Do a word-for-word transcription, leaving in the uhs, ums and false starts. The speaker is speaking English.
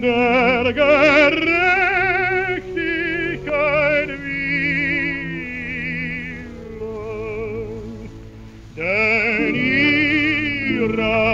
der Gerechtigkeit willen, denn ihrer